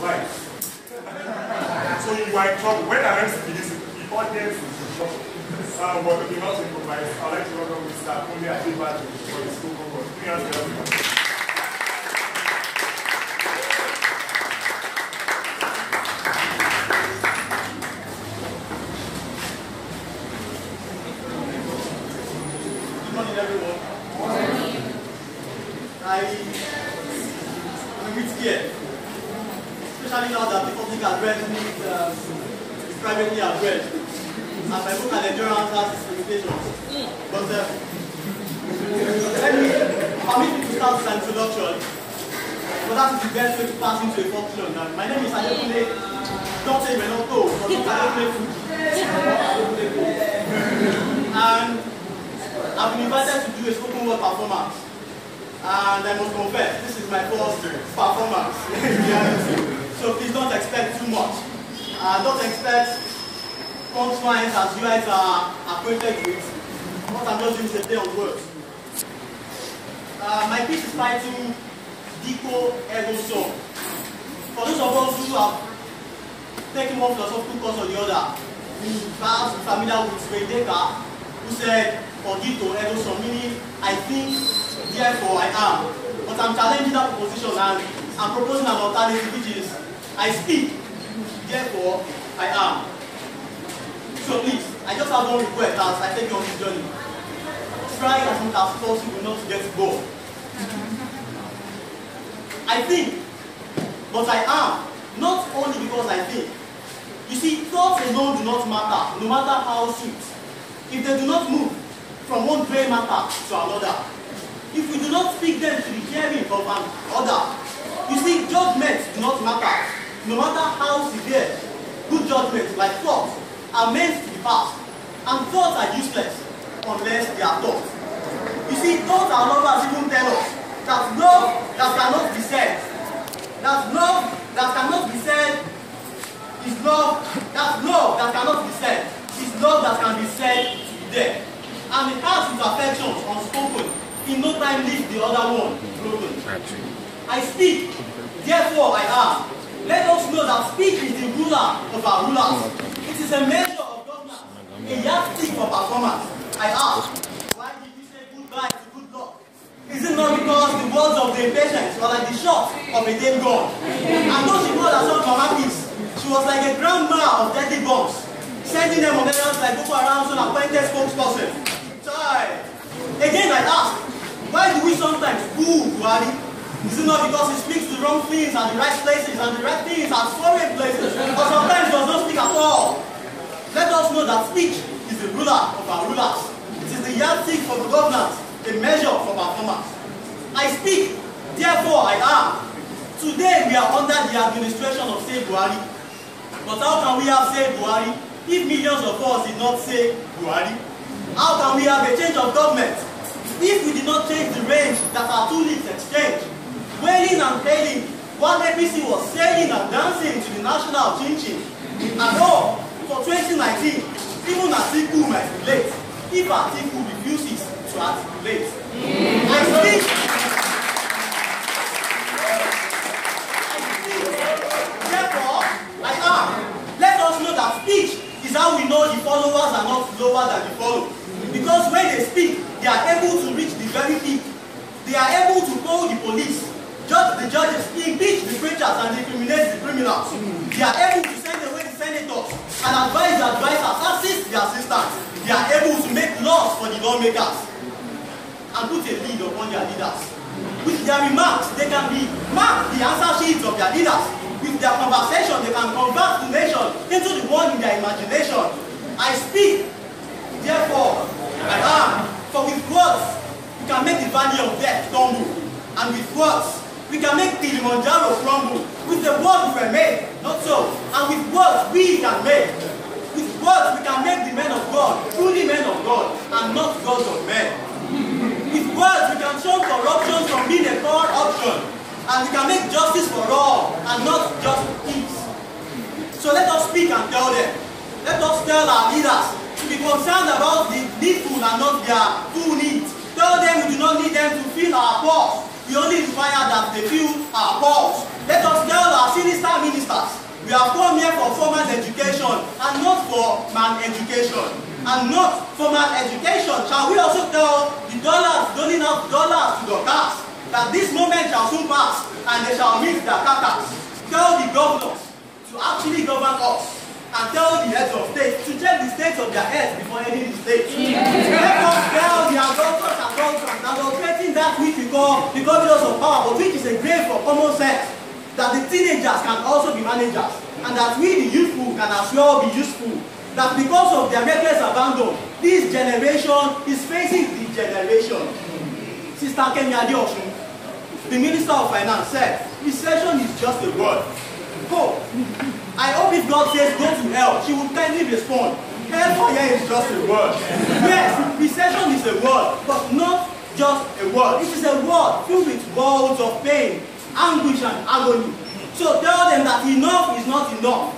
survive. So you are in trouble. When I went to the audience is in trouble. But if you want to improvise, I'd like to welcome Mr. Kunle Adebajo for his school program. Good morning, everyone. I'm a bit scared, especially now that the public address needs is privately addressed. And my book and endurance has its limitations. But let me permit me to start with an introduction. But that is the best way to pass into a function. And my name is Atiku. Don't say you may not go, but I don't play food. And I've been invited to do a spoken word performance. And I must confess, this is my first performance in reality. So please don't expect too much. Don't expect conscience as you guys are acquainted with. What I'm just doing is a play on words. My piece is titled Dico Ego Song. For those of us who have taken one philosophical course or the other, we perhaps are familiar with Ray Decker, who said, Cogito Ego Song, meaning I think, therefore I am. But I'm challenging that proposition and I'm proposing an alternative, which is I speak, therefore I am. So please, I just have one request as I take you on this journey. Try as much as possible not to get bored. I think, but I am, not only because I think. You see, thoughts alone do not matter, no matter how sweet. If they do not move from one gray matter to another, if we do not speak them to the hearing of an other, you see, judgments do not matter, no matter how severe. Good judgments, like thoughts, are meant to be passed, and thoughts are useless unless they are taught. You see, thoughts our lovers even tell us that love that cannot be said, that love that cannot be said is love, that love that cannot be said is love that can be said to be there. And it has its affections unspoken, in no time leaves the other one broken. I speak, therefore I am. Let us know that speech is the ruler of our rulers. It is a measure of governance, a yardstick for performance. I ask, why did you say goodbye to Goodluck? Is it not because the words of the impatience were like the shots of a dead gun? And those people that saw Mama Peace, she was like a grandma of deadly bombs, sending them on errands like Boko Haram's own appointed spokesperson. Child. Again, I ask, why do we sometimes boo Buhari? Is it not because he speaks the wrong things and the right places and the right things at foreign places, or sometimes does not speak at all? Let us know that speech is the ruler of our rulers. It is the yardstick for the governance, the measure for performance. I speak, therefore I am. Today we are under the administration of Sai Buhari. But how can we have Sai Buhari if millions of us did not say Buhari? How can we have a change of government if we did not change the range that our two leads exchange? Wailing and failing, while APC was sailing and dancing to the national chin-chin. And all, for 2019, even Atiku might relate, if Atiku refuses to articulate. Yeah. I speak, therefore, I am. Let us know that speech is how we know the followers are not lower than the followed. Because when they speak, they are able to reach the very peak. They are able to call the police, judge the judges, impeach the preachers and incriminate the criminals. They are able to send away the senators and advise the advisors, assist the assistants. They are able to make laws for the lawmakers and put a lead upon their leaders. With their remarks, they can be marked the answer sheets of their leaders. With their conversation, they can convert the nation into the one in their imagination. I speak, therefore I am. For with words, we can make the valley of death tumble. And with words, we can make Kilimanjaro crumble. With the words we were made, not so. And with words we can make. With words we can make the men of God, truly men of God, and not gods of men. With words we can show corruption from being a poor option. And we can make justice for all, and not just peace. So let us speak and tell them. Let us tell our leaders to be concerned about the needful and not their full needs. Tell them we do not need them to fill our pulse. We only require that they fill our pulse. Let us tell our sinister ministers We have come here for formal education and not for mal-education. And not for mal-education shall we also tell the dollars doling out dollars to the cats that this moment shall soon pass and they shall meet their cats. Tell the governors to actually govern us and tell the heads of state to check the state of their heads before any mistake. Let us tell the adulterers and adulterers that we're creating that which we call the governors of power, but which is a grave for common sense, that the teenagers can also be managers, and that we, the youthful, can as well be useful. That because of their reckless abandon, this generation is facing degeneration. Sister Kenyadi Dioshu, the Minister of Finance, said, recession is just a word. Go. I hope if God says go to hell, she will kindly respond. Hellfire is just a word. Yes, recession is a word, but not just a word. It is a word filled with worlds of pain, anguish and agony. So tell them that enough is not enough.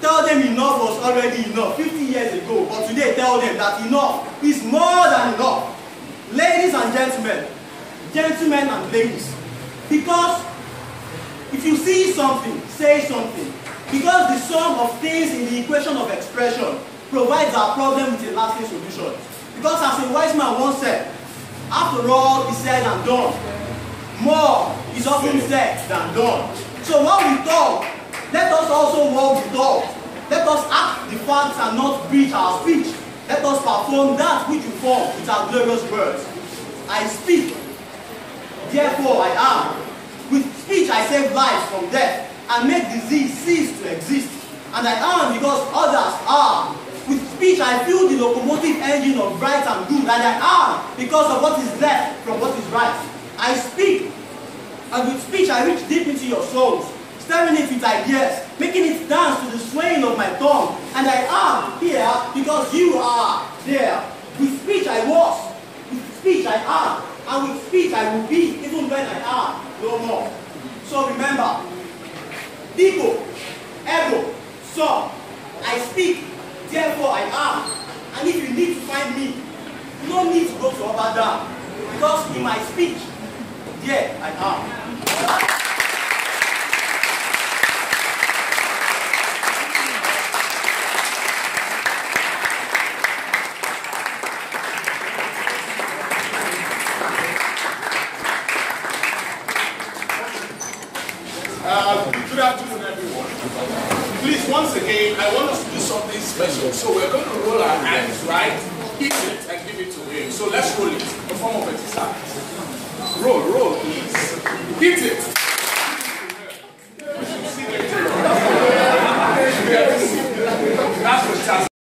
Tell them enough was already enough 50 years ago, but today tell them that enough is more than enough. Ladies and gentlemen, gentlemen and ladies, because if you see something, say something. Because the sum of things in the equation of expression provides our problem with a lasting solution. Because as a wise man once said, after all is said and done, more is often said than done. So what we talk, let us also walk the talk. Let us act the facts and not preach our speech. Let us perform that which we form with our glorious words. I speak, therefore I am. With speech I save lives from death and make disease cease to exist. And I am because others are. With speech I fuel the locomotive engine of right and good, and I am because of what is left from what is right. I speak, and with speech I reach deep into your souls, stirring it with ideas, making it dance to the swaying of my tongue. And I am here because you are there. With speech I was, with speech I am, and with speech I will be, even when I am no more. So remember, Dico, Ego, so I speak, therefore I am. And if you need to find me, you don't need to go to Obadan, because in my speech, yeah, I am. Good afternoon, everyone. Please, once again, I want us to do something special. So we're going to roll our hands, right? Hit it and give it to him. So let's roll it. A form of exercise. Roll, please. Hit it.